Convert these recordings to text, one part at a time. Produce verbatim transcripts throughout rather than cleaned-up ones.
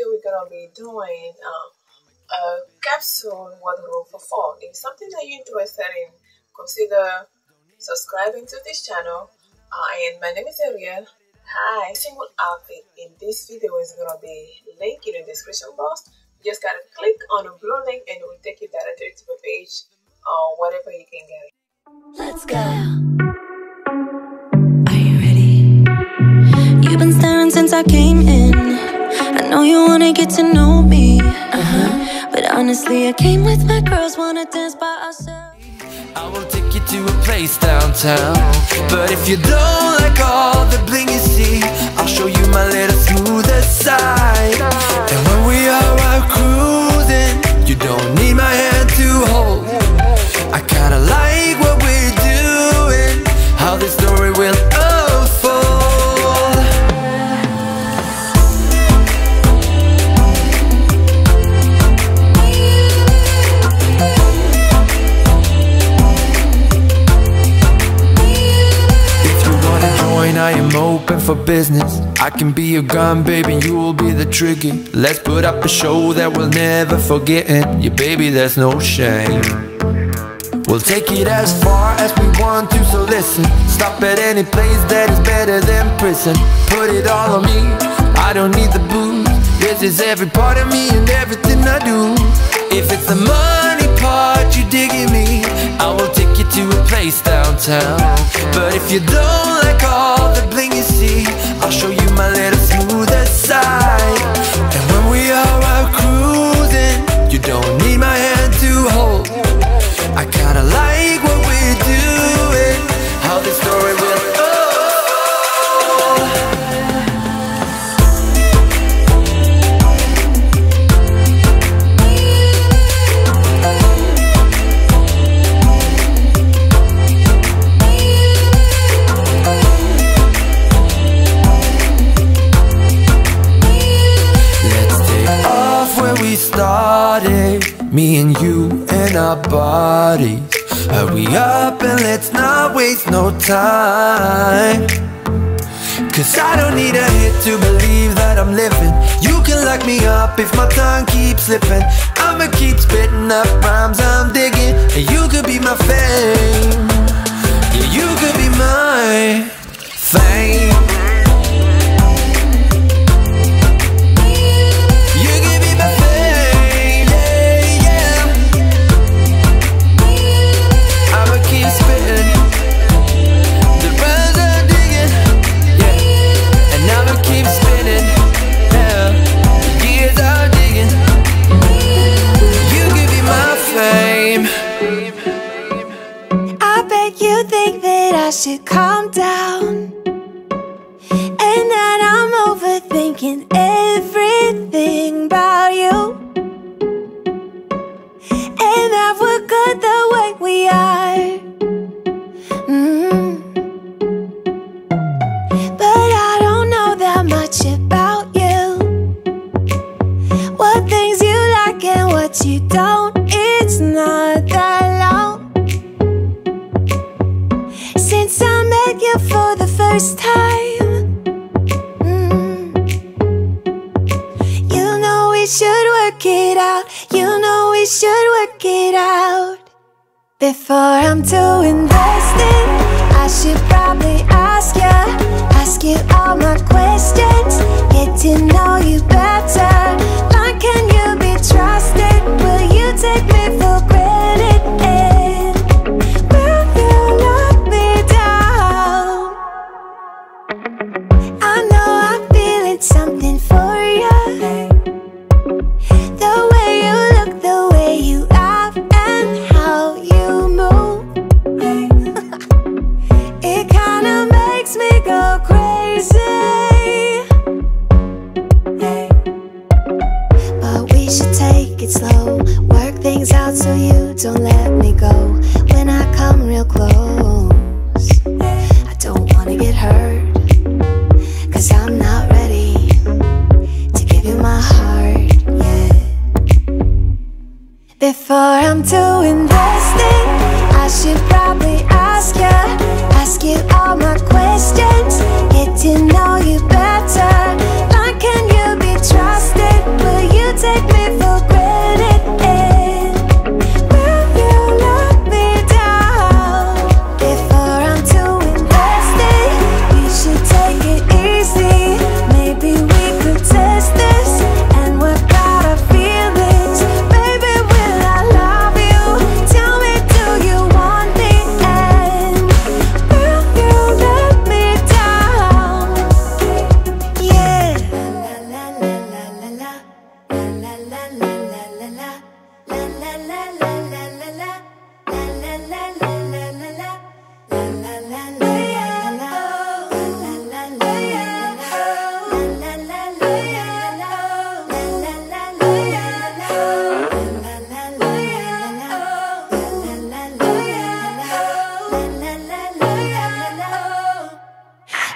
today we're gonna be doing uh, a capsule wardrobe for fall. If something that you're interested in, consider subscribing to this channel. Uh, and my name is Ariel. Hi. Single outfit in this video is gonna be linked in the description box. You just gotta click on the blue link and it will take you directly to the page or whatever you can get. Let's go. Are you ready? You've been staring since I came in. I know you wanna get to know me, uh-huh. But honestly, I came with my girls, wanna dance by ourselves. I will take you to a place downtown, but if you don't like all the bling you see, I'll show you my little smoother side. And when we are out cruising, you don't need my hand to hold. I kinda like what we're doing, how this story will unfold. If you wanna join, I am open for business. I can be your gun, baby, you'll be the trigger. Let's put up a show that we'll never forget. And yeah, baby, there's no shame. We'll take it as far as we want to, so listen. Stop at any place that is better than prison. Put it all on me, I don't need the booze. This is every part of me and everything I do. If it's the money part you dig in me, I will take you to a place downtown. But if you don't like all the bling you see, I'll show you my little smoother side. And when we are out cruising, you don't need my hand to hold. I kinda like what we're doing, how this story will unfold. Let's take off where we started, me and you and our bodies. Hurry up and let's not waste no time, cause I don't need a hit to believe that I'm living. You can lock me up if my tongue keeps slipping. I'ma keep spitting up rhymes I'm digging, and you could be my fame. Yeah, you could be my fame. I should calm down, and that I'm overthinking everything about you, and that we're good the way we are, mm-hmm. But I don't know that much about you, what things you like and what you don't. It's not that long since I met you for the first time, mm. You know we should work it out. You know we should work it out. Before I'm too invested, I should probably ask ya, ask you all my questions, get to know you better. Why can you be trusted? Will you take me for granted? And will you know? Something for you, the way you look, the way you act, and how you move. It kinda makes me go crazy.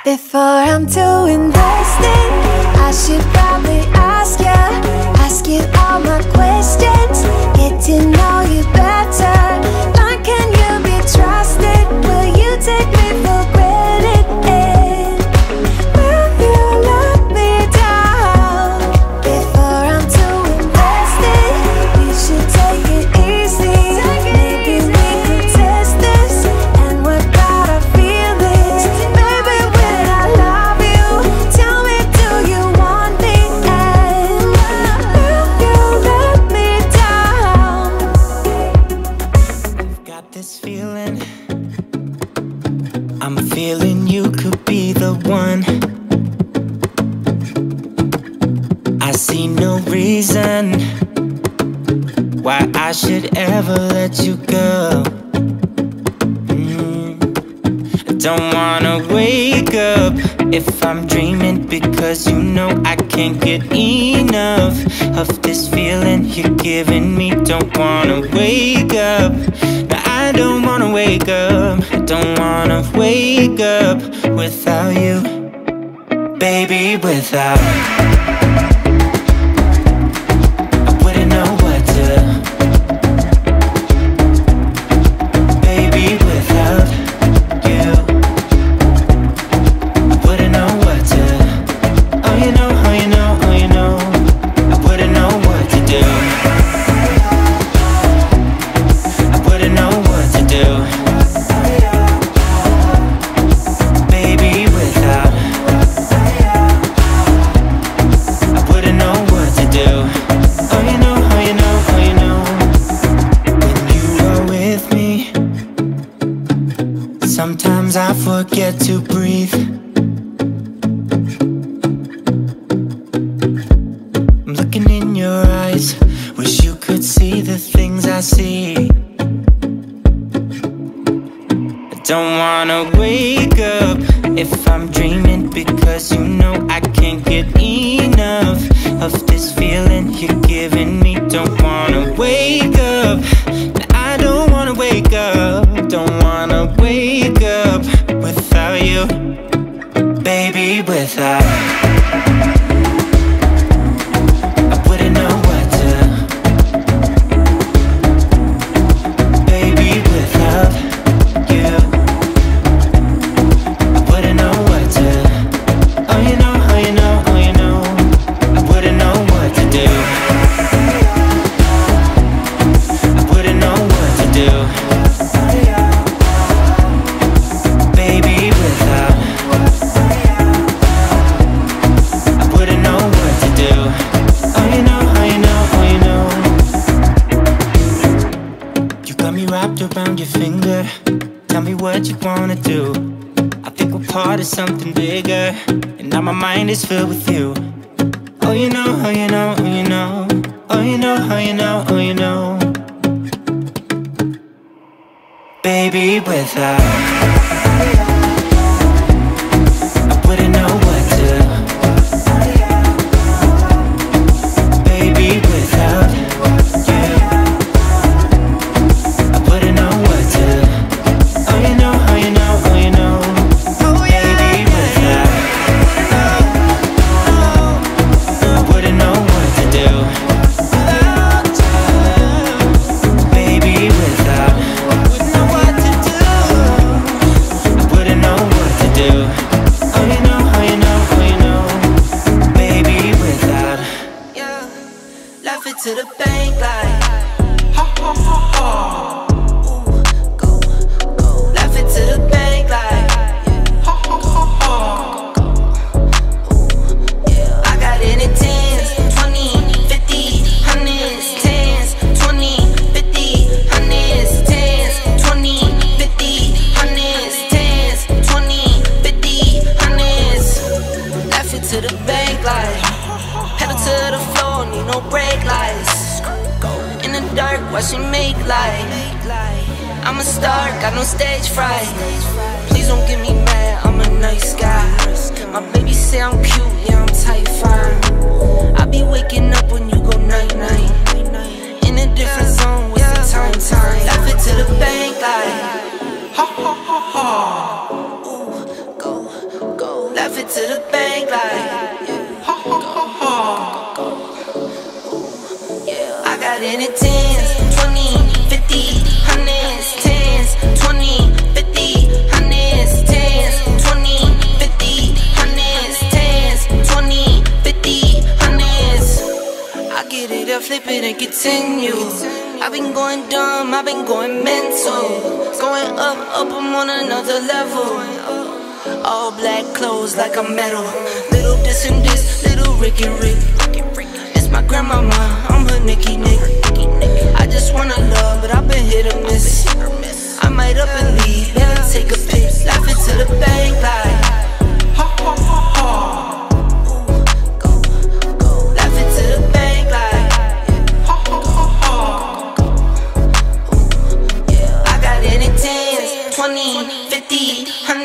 Before I'm doing this thing, I should probably ask ya, ask you all my questions, get to know you better. Why can you be trusted? Will you take me for granted? And will you let me down? Before I'm doing this thing, you should take it easy. Maybe we could test this and work out our feelings. Maybe when I love you, tell me, do you want me? And will you let me down? I've got this feeling, I'm feeling you could be the one. I see no reason why I should ever let you go. Mm. I don't wanna wake up if I'm dreaming, because you know I can't get enough of this feeling you're giving me. Don't wanna wake up, no, I don't wanna wake up. I don't wanna wake up without you, baby, without you. Sometimes I forget to breathe. I'm looking in your eyes, wish you could see the things I see. I don't wanna wake up if I'm dreaming, because you know I can't get enough of this feeling you're giving me. Don't wanna wake up, I don't wanna wake up. Don't wanna wake up without you, baby, without you. Around your finger, tell me what you wanna do. I think we're part of something bigger, and now my mind is filled with you. Oh, you know, oh, you know, oh, you know, oh, you know, oh, you know, oh, you know, baby, without you. To the bank like ha ha ha ha. Ooh, go, go. Laugh it to the bank like ha ha ha ha. Ooh, yeah. I got it in tens, twenty, fifty, hundreds, tens, twenty, fifty, hundreds, tens, twenty, fifty, hundreds, tens, twenty, fifty, hundreds. Laugh it to the bank like pedal to the floor, need no break. In the dark, what she make light. I'm a star, got no stage fright. Please don't get me mad, I'm a nice guy. My baby say I'm cute, yeah, I'm tight, fine. I be waking up when you go night-night. In a different zone, with the time-time. Laugh it to the bank, like ha-ha-ha-ha. Ooh, go, go. in the tens, twenty, fifty, hundreds, tens, twenty, fifty, hundreds, tens, twenty, fifty, hundreds, tens, twenty, fifty, hundreds. I get it up, flip it and continue. I've been going dumb, I've been going mental. Going up, up, I'm on another level. All black clothes like a metal. Little this and this, little Ricky Rick. It's my grandmama, I'm her Nicky Nick. I just wanna love, but I've been hit or miss. I might up and leave, barely take a piss. Laugh it to the bank like ha ha ha ha. Laugh it to the bank like ha ha ha ha. I got it in tens, twenty, fifty, hundred.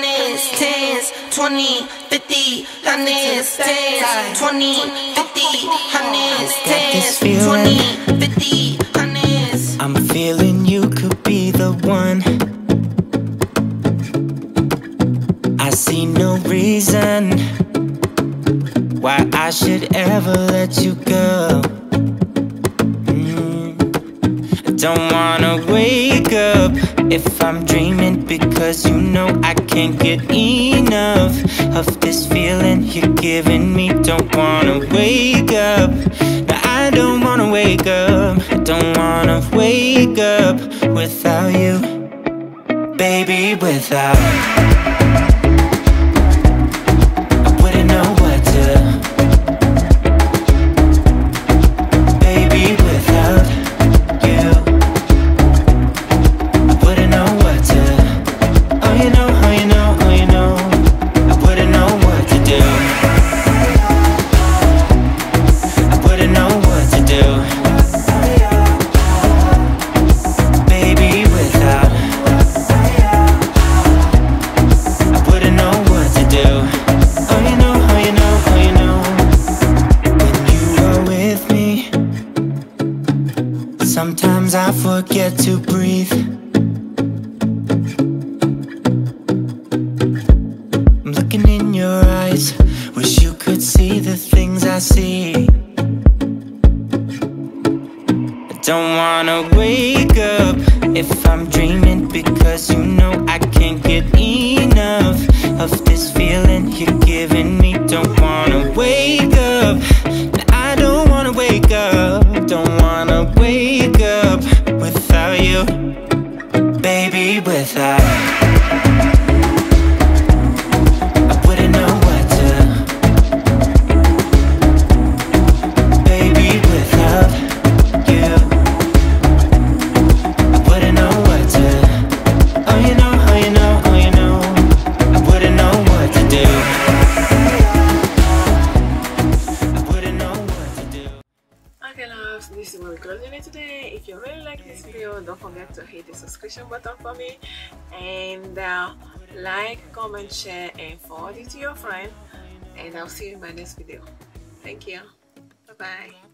Tens, twenty, fifty, hundreds, tens, twenty, fifty, hundreds, tens, twenty, fifty, hundreds. I'm feeling you could be the one. I see no reason why I should ever let you go. Mm-hmm. I don't wanna wake up if I'm dreaming, because you know I can't get enough of this feeling you're giving me. Don't wanna wake up, no, I don't wanna wake up. I don't wanna wake up without you, baby, without I wouldn't know what to, baby, without. Sometimes I forget to breathe. I'm looking in your eyes. Wish you could see the things I see. I don't wanna wake up if I'm dreaming, because you know I can't get enough of this feeling you're giving me. Don't wanna wake up, I don't wanna wake up. Don't wanna wake up without you, baby, without I wouldn't know what to, baby, without you, I wouldn't know what to. Oh, you know, oh, you know, oh, you know, I wouldn't know what to do. This is what we're closing it today. If you really like this video, don't forget to hit the subscription button for me, and uh, like, comment, share, and forward it to your friend. And I'll see you in my next video. Thank you. Bye bye.